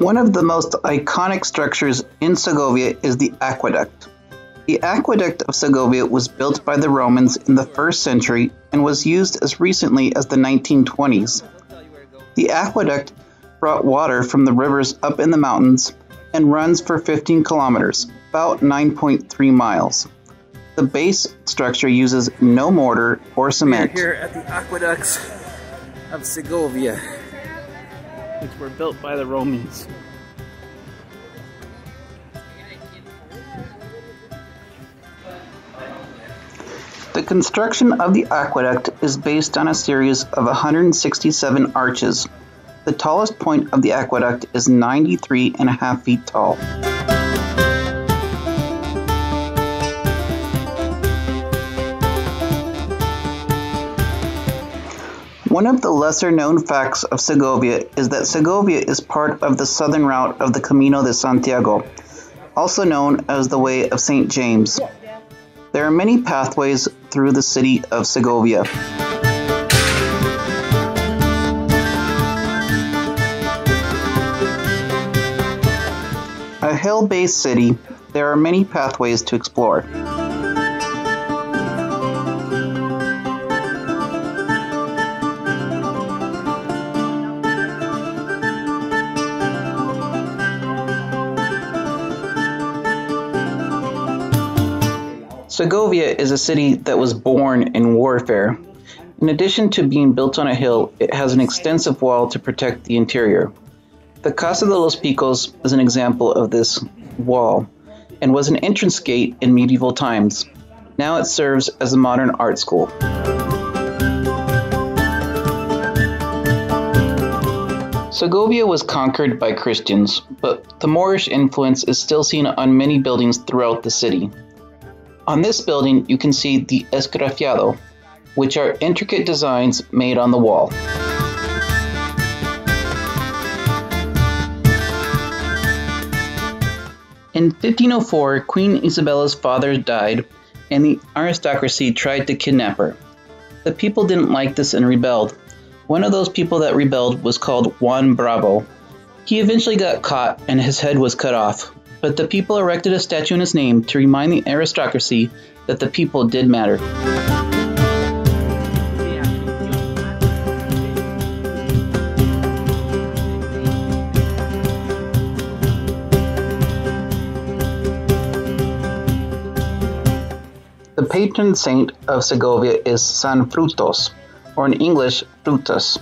One of the most iconic structures in Segovia is the aqueduct. The aqueduct of Segovia was built by the Romans in the 1st century and was used as recently as the 1920s. The aqueduct brought water from the rivers up in the mountains and runs for 15 kilometers, about 9.3 miles. The base structure uses no mortar or cement. We're here at the aqueducts of Segovia, which were built by the Romans. The construction of the aqueduct is based on a series of 167 arches. The tallest point of the aqueduct is 93.5 feet tall. One of the lesser-known facts of Segovia is that Segovia is part of the southern route of the Camino de Santiago, also known as the Way of St. James. There are many pathways through the city of Segovia. A hill-based city, there are many pathways to explore. Segovia is a city that was born in warfare. In addition to being built on a hill, it has an extensive wall to protect the interior. The Casa de los Picos is an example of this wall and was an entrance gate in medieval times. Now it serves as a modern art school. Segovia was conquered by Christians, but the Moorish influence is still seen on many buildings throughout the city. On this building, you can see the esgrafiado, which are intricate designs made on the wall. In 1504, Queen Isabella's father died, and the aristocracy tried to kidnap her. The people didn't like this and rebelled. One of those people that rebelled was called Juan Bravo. He eventually got caught, and his head was cut off. But the people erected a statue in his name to remind the aristocracy that the people did matter. The patron saint of Segovia is San Frutos, or in English, Frutos.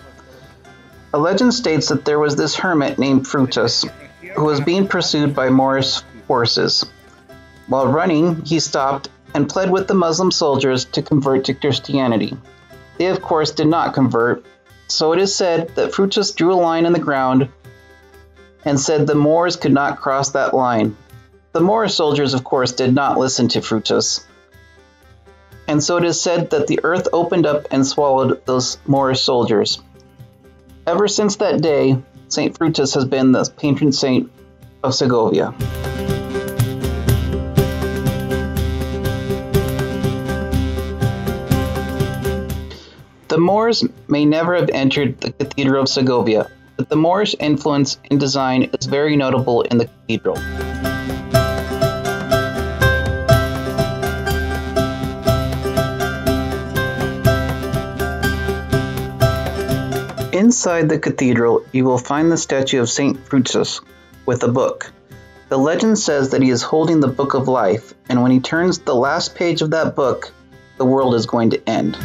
A legend states that there was this hermit named Frutos, who was being pursued by Moorish forces. While running, he stopped and pled with the Muslim soldiers to convert to Christianity. They, of course, did not convert, so it is said that Frutos drew a line in the ground and said the Moors could not cross that line. The Moorish soldiers, of course, did not listen to Frutos, and so it is said that the earth opened up and swallowed those Moorish soldiers. Ever since that day, St. Frutos has been the patron saint of Segovia. The Moors may never have entered the Cathedral of Segovia, but the Moorish influence in design is very notable in the cathedral. Inside the cathedral, you will find the statue of St. Frutos with a book. The legend says that he is holding the Book of Life, and when he turns the last page of that book, the world is going to end.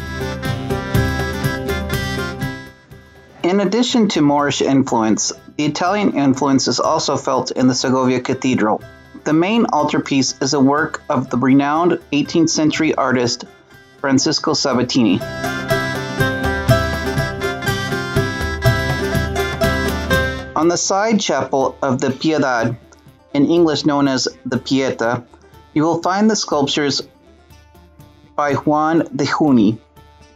In addition to Moorish influence, the Italian influence is also felt in the Segovia Cathedral. The main altarpiece is a work of the renowned 18th century artist Francisco Sabatini. On the side chapel of the Piedad, in English known as the Pieta, you will find the sculptures by Juan de Juni.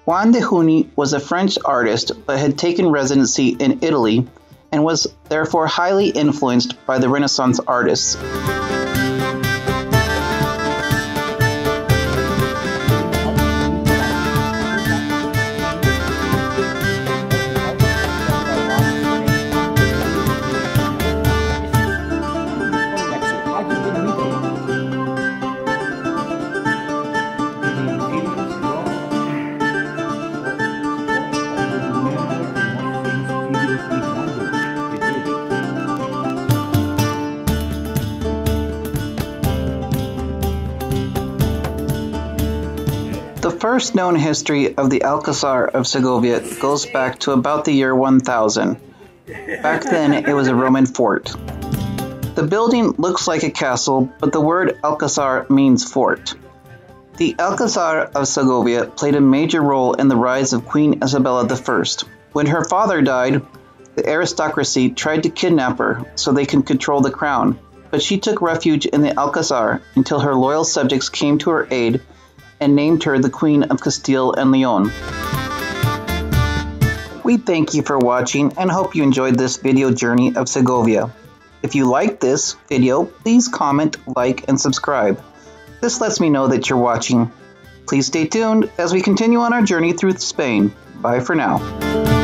Juan de Juni was a French artist but had taken residency in Italy and was therefore highly influenced by the Renaissance artists. first known history of the Alcazar of Segovia goes back to about the year 1000. Back then, it was a Roman fort. The building looks like a castle, but the word Alcazar means fort. The Alcazar of Segovia played a major role in the rise of Queen Isabella I. When her father died, the aristocracy tried to kidnap her so they could control the crown, but she took refuge in the Alcazar until her loyal subjects came to her aid and named her the Queen of Castile and Leon. We thank you for watching and hope you enjoyed this video journey of Segovia. If you liked this video, please comment, like, and subscribe. This lets me know that you're watching. Please stay tuned as we continue on our journey through Spain. Bye for now.